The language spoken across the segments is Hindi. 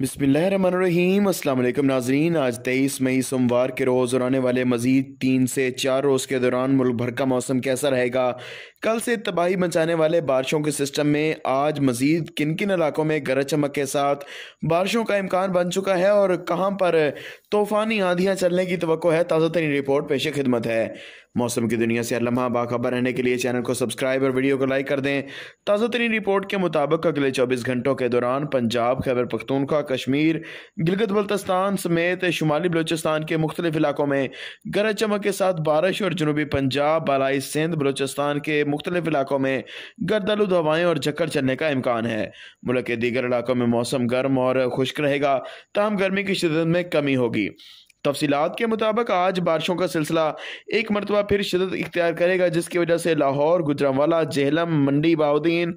बिस्मिल्लाहिर्रहमानिर्रहीम अस्सलाम वालेकुम नाज़रीन। आज 23 मई सोमवार के रोज़ और आने वाले मज़ीद 3 से 4 रोज़ के दौरान मुल्क भर का मौसम कैसा रहेगा। कल से तबाही मचाने वाले बारिशों के सिस्टम में आज मज़ीद किन किन इलाकों में गरज चमक के साथ बारिशों का इम्कान बन चुका है और कहाँ पर तूफ़ानी आंधियाँ चलने की तवक्को है, ताज़ा तरीन रिपोर्ट पेश खिदमत है। मौसम की दुनिया से हर लम्हा बाखबर रहने के लिए चैनल को सब्सक्राइब और वीडियो को लाइक कर दें। ताज़ा तरीन रिपोर्ट के मुताबिक अगले 24 घंटों के दौरान पंजाब, खैबर पख्तूनख्वा, कश्मीर, गिलगित-बल्तिस्तान समेत शुमाली बलूचिस्तान के मुख्तलिफ इलाकों में गरज चमक के साथ बारिश और जनूबी पंजाब, बालाई सिंध, बलूचिस्तान के मुख्तलिफ इलाकों में गर्दालूद हवाएँ और झक्कड़ चलने का इम्कान है। मुल्क के दीगर इलाकों में मौसम गर्म और खुश्क रहेगा, ताहम गर्मी की शिद्दत में कमी होगी। तफसीलात के मुताबिक आज बारिशों का सिलसिला एक मरतबा फिर शिदत इख्तियार करेगा, जिसकी वजह से लाहौर, गुजरांवाला, जेहलम, मंडी, बाउद्दीन,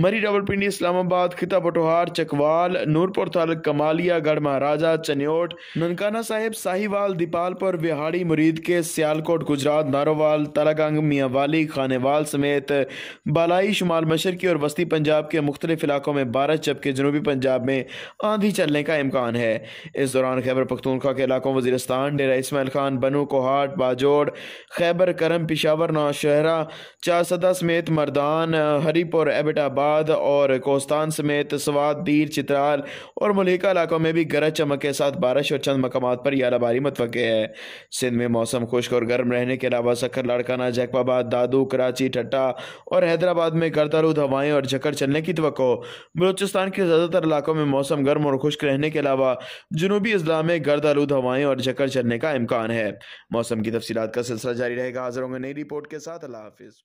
मरी, रावलपिंडी, इस्लामाबाद, खिता पटोहार, चकवाल, नूरपुर तालुक, कमालिया, गढ़ महाराजा, चन्योट, ननकाना साहिब, साहिवाल, दीपालपुर, विहाड़ी, मुरीद के, सियालकोट, गुजरात, नारोवाल, तलागंग, मियांवाली, खानेवाल समेत बालाई, शुमाल मशरकी और वस्ती पंजाब के मुख्तलिफ इलाकों में बारिश, जबकि जनूबी पंजाब में आंधी चलने का इम्कान है। इस दौरान खैबर पख्तूनख्वा के इलाकों वज़ीरिस्तान, डेरा इस्माइल खान, बनू, कोहाट, बाजोड़, खैबर, करम, पिशावर, नौशहरा, चारसदा समेत मर्दान, हरीपुर, एबटाबाद और कोस्तान समेत स्वात, दीर, चित्राल और मुल्हिका इलाकों में भी गरज चमक के साथ बारिश और चंद मकामात पर यालाबारी मुतवक्को है। सिंध में मौसम खुश्क और गर्म रहने के अलावा सक्खर, लाड़काना, जैकबाबाद, दादू, कराची, ठट्टा और हैदराबाद में गर्दालूद हवाएं और झक्कड़ चलने की तवक्को। बलूचिस्तान के ज़्यादातर इलाकों में मौसम गर्म और खुश्क रहने के अलावा जनूबी अजला में गर्दालूद हवाएं और झक्कड़ चलने का इम्कान है। मौसम की तफसीलात का सिलसिला जारी रहेगा। हाजिर होंगे नई रिपोर्ट के साथ। अल्लाह हाफिज़।